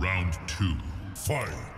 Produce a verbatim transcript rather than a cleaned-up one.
Round two, fight!